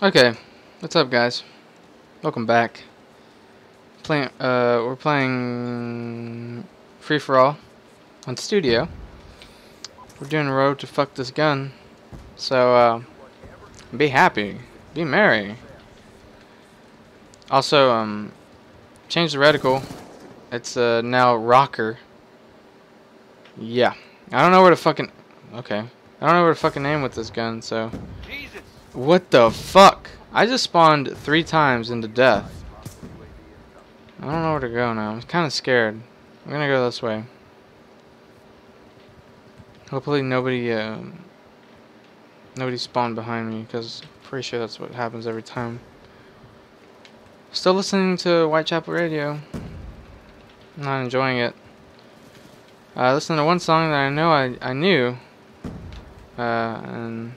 Okay, what's up, guys? Welcome back. We're playing Free For All on Studio. We're doing Road to Fuck This Gun. So, be happy. Be merry. Also, change the reticle. It's, now Rocker. Yeah. I don't know where to fucking... Okay. I don't know where to fucking aim with this gun, so... Jesus. What the fuck? I just spawned 3 times into death. I don't know where to go now. I'm kind of scared. I'm gonna go this way. Hopefully nobody spawned behind me, because I'm pretty sure that's what happens every time. Still listening to Whitechapel Radio. I'm not enjoying it. Listen to one song that I know I knew, and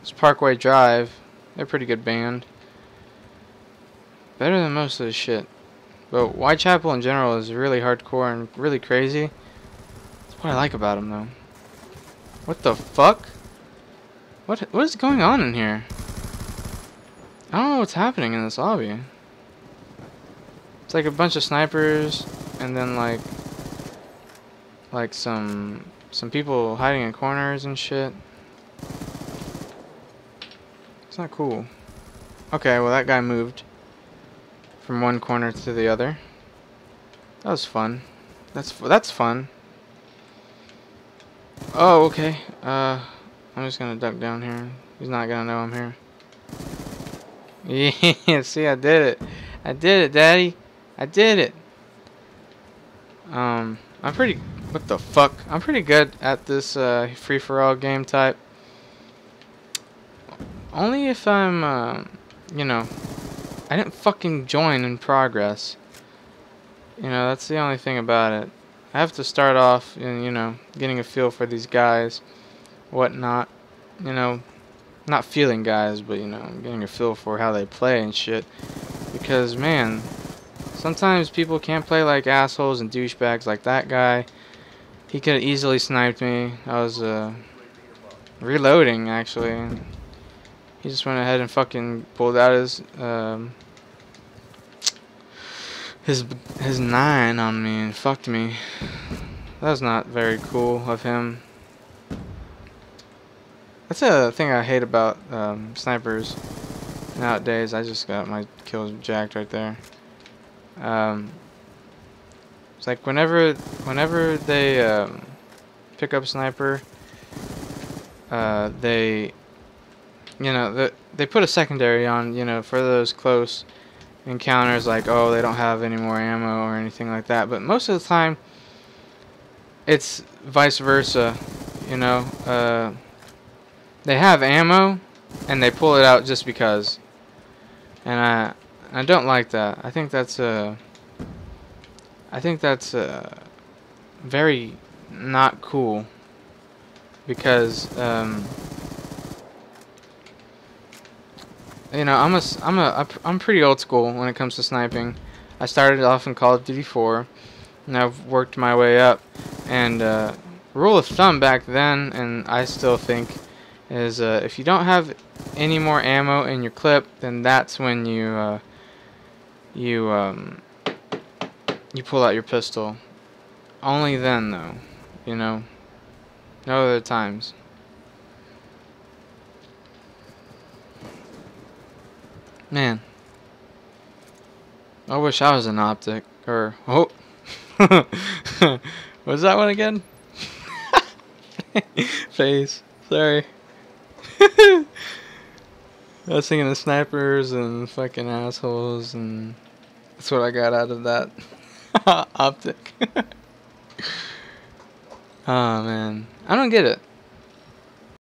it's Parkway Drive. They're a pretty good band. Better than most of this shit. But Whitechapel in general is really hardcore and really crazy. That's what I like about them, though. What the fuck? What is going on in here? I don't know what's happening in this lobby. It's like a bunch of snipers, and then like some people hiding in corners and shit. It's not cool. Okay, well, that guy moved from one corner to the other. That was fun. That's fun. Oh, okay. I'm just gonna duck down here. He's not gonna know I'm here. Yeah, see, I did it. I did it, Daddy. I did it. What the fuck? I'm pretty good at this free-for-all game type. Only if I'm, you know, I didn't fucking join in progress. You know, that's the only thing about it. I have to start off, in, you know, getting a feel for these guys, whatnot. You know, not feeling guys, but, you know, getting a feel for how they play and shit. Because, man, sometimes people can't play like assholes and douchebags like that guy. He could have easily sniped me. I was, reloading, actually, and he just went ahead and fucking pulled out his 9 on me and fucked me. That was not very cool of him. That's a thing I hate about snipers nowadays. I just got my kills jacked right there. It's like whenever they pick up sniper, they. You know, they put a secondary on, you know, for those close encounters, like, oh, they don't have any more ammo or anything like that. But most of the time, it's vice versa, you know. They have ammo, and they pull it out just because. And I don't like that. I think that's very not cool. Because, you know, I'm pretty old school when it comes to sniping. I started off in Call of Duty 4, and I've worked my way up. And rule of thumb back then, and I still think, is if you don't have any more ammo in your clip, then that's when you you pull out your pistol. Only then, though, you know. No other times. Man, I wish I was an optic, or, oh, was that one again? Face, sorry. I was thinking of snipers and fucking assholes, and that's what I got out of that optic. Oh man, I don't get it.